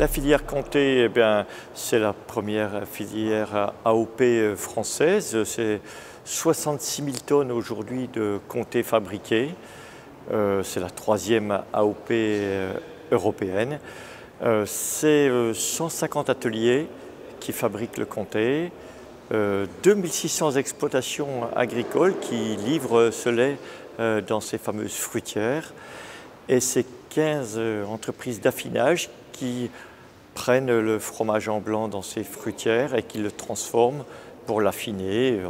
La filière Comté, eh bien, c'est la première filière AOP française. C'est 66 000 tonnes aujourd'hui de Comté fabriquées. C'est la troisième AOP européenne. C'est 150 ateliers qui fabriquent le Comté, 2600 exploitations agricoles qui livrent ce lait dans ces fameuses fruitières, et ces 15 entreprises d'affinage qui prennent le fromage en blanc dans ces fruitières et qui le transforment pour l'affiner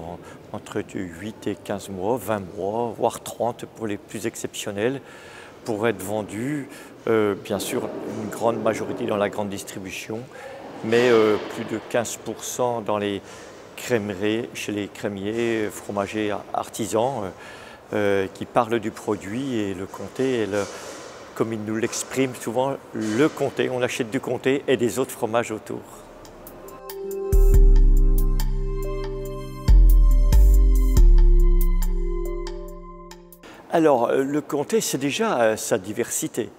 entre 8 et 15 mois, 20 mois, voire 30 pour les plus exceptionnels, pour être vendu, bien sûr, une grande majorité dans la grande distribution, mais plus de 15% dans les crèmeries, chez les crémiers, fromagers artisans qui parlent du produit. Et le Comté, comme ils nous l'expriment souvent, le Comté, on achète du Comté et des autres fromages autour. Alors, le Comté, c'est déjà sa diversité.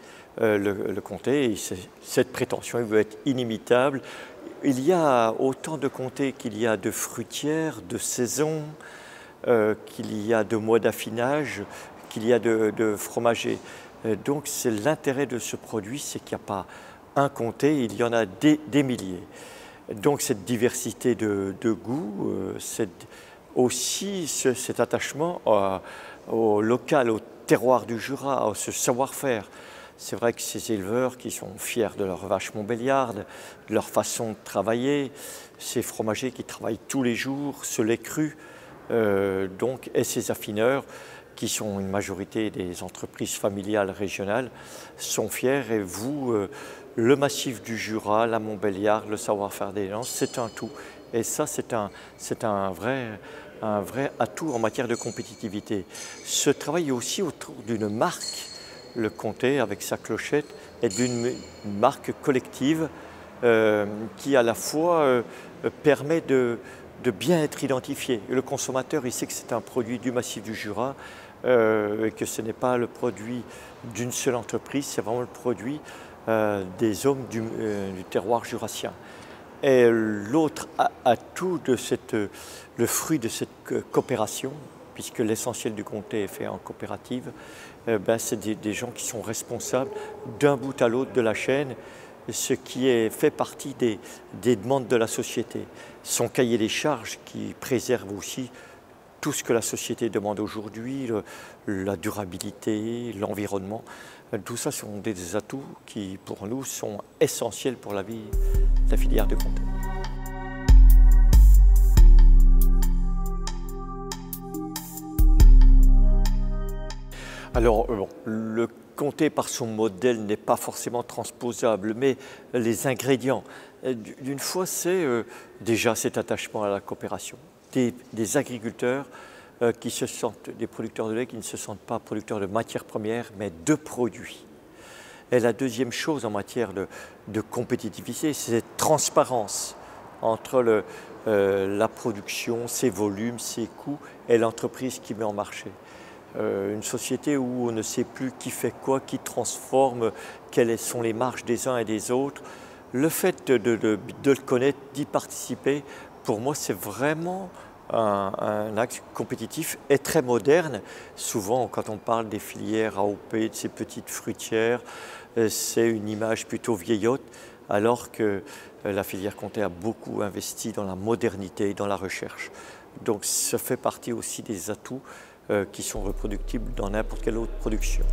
Le Comté, cette prétention, il veut être inimitable. Il y a autant de Comtés qu'il y a de fruitières, de saisons, qu'il y a de mois d'affinage, qu'il y a de fromagers. Donc, c'est l'intérêt de ce produit, c'est qu'il n'y a pas un Comté, il y en a des milliers. Donc, cette diversité de goût, aussi cet attachement au local, au terroir du Jura, à ce savoir-faire. C'est vrai que ces éleveurs qui sont fiers de leurs vaches Montbéliarde, de leur façon de travailler, ces fromagers qui travaillent tous les jours, ce lait cru, et ces affineurs qui sont une majorité des entreprises familiales régionales, sont fiers. Et vous, le Massif du Jura, la Montbéliarde, le savoir-faire des gens, c'est un tout. Et ça, c'est un vrai atout en matière de compétitivité. Ce travail aussi autour d'une marque, le Comté avec sa clochette, et d'une marque collective qui à la fois permet de bien être identifié. Le consommateur, il sait que c'est un produit du Massif du Jura, et que ce n'est pas le produit d'une seule entreprise, c'est vraiment le produit des hommes du terroir jurassien. Et l'autre atout le fruit de cette coopération, puisque l'essentiel du Comté est fait en coopérative, c'est des gens qui sont responsables d'un bout à l'autre de la chaîne, ce qui fait partie des demandes de la société. Son cahier des charges qui préserve aussi tout ce que la société demande aujourd'hui, la durabilité, l'environnement. Tout ça sont des atouts qui, pour nous, sont essentiels pour la vie de la filière de Comté. Alors, le Comté, par son modèle, n'est pas forcément transposable, mais les ingrédients, d'une fois, c'est déjà cet attachement à la coopération. Des agriculteurs qui se sentent, des producteurs de lait qui ne se sentent pas producteurs de matières premières, mais de produits. Et la deuxième chose en matière de compétitivité, c'est cette transparence entre la production, ses volumes, ses coûts et l'entreprise qui met en marché. Une société où on ne sait plus qui fait quoi, qui transforme, quelles sont les marges des uns et des autres, le fait de le connaître, d'y participer, pour moi, c'est vraiment un acte compétitif et très moderne. Souvent, quand on parle des filières AOP, de ces petites fruitières, c'est une image plutôt vieillotte, alors que la filière Comté a beaucoup investi dans la modernité et dans la recherche. Donc, ça fait partie aussi des atouts qui sont reproductibles dans n'importe quelle autre production.